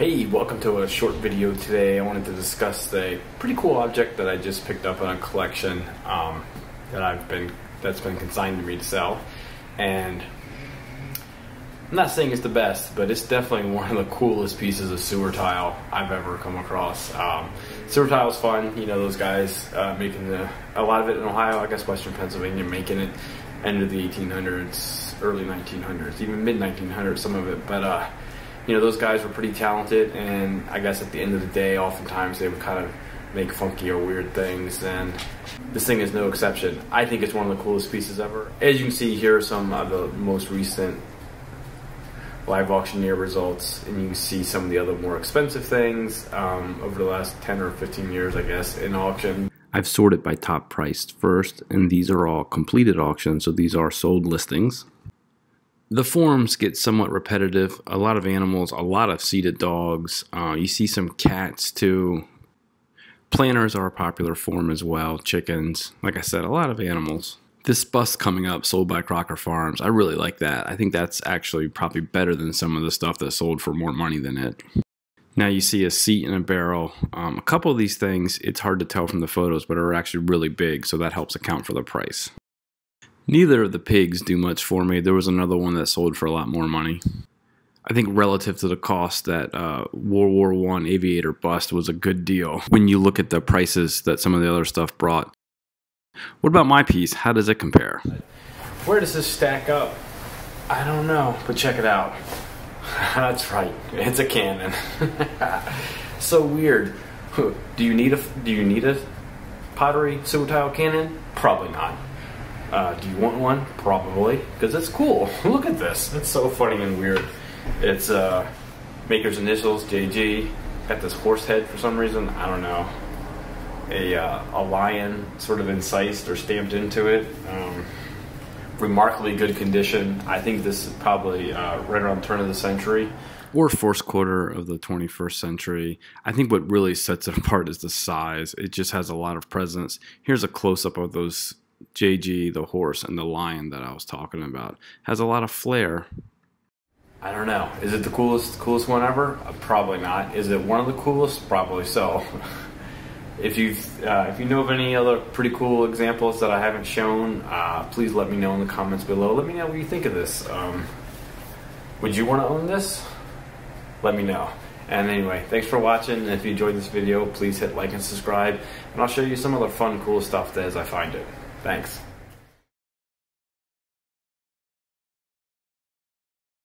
Hey, welcome to a short video today. I wanted to discuss a pretty cool object that I just picked up in a collection that's been consigned to me to sell. And I'm not saying it's the best, but it's definitely one of the coolest pieces of sewer tile I've ever come across. Sewer tile's fun, you know, those guys making a lot of it in Ohio, I guess Western Pennsylvania, making it end of the 1800s, early 1900s, even mid 1900s, some of it. But you know, those guys were pretty talented, and I guess at the end of the day, oftentimes they would kind of make funky or weird things, and this thing is no exception. I think it's one of the coolest pieces ever. As you can see, here are some of the most recent live auctioneer results, and you can see some of the other more expensive things over the last 10 or 15 years, I guess, in auction. I've sorted by top priced first, and these are all completed auctions, so these are sold listings. The forms get somewhat repetitive. A lot of animals, a lot of seated dogs. You see some cats too. Planters are a popular form as well. Chickens, like I said, a lot of animals. This bust coming up, sold by Crocker Farms, I really like that. I think that's actually probably better than some of the stuff that sold for more money than it. Now you see a seat and a barrel. A couple of these things, it's hard to tell from the photos, but are actually really big, so that helps account for the price. Neither of the pigs do much for me. There was another one that sold for a lot more money. I think relative to the cost, that World War I aviator bust was a good deal when you look at the prices that some of the other stuff brought. What about my piece? How does it compare? Where does this stack up? I don't know, but check it out. That's right, it's a cannon. So weird. Do you need a pottery sewer tile cannon? Probably not. Do you want one? Probably, because it's cool. Look at this. It's so funny and weird. It's maker's initials, JG. Got this horse head for some reason. I don't know. A lion sort of incised or stamped into it. Remarkably good condition. I think this is probably right around the turn of the century. Or first quarter of the 21st century. I think what really sets it apart is the size. It just has a lot of presence. Here's a close-up of those JG, the horse, and the lion that I was talking about. Has a lot of flair. I don't know. Is it the coolest one ever? Probably not. Is it one of the coolest? Probably so. If you know of any other pretty cool examples that I haven't shown, please let me know in the comments below. Let me know what you think of this. Would you want to own this? Let me know. And anyway, thanks for watching. If you enjoyed this video, please hit like and subscribe. And I'll show you some other fun, cool stuff as I find it. Thanks.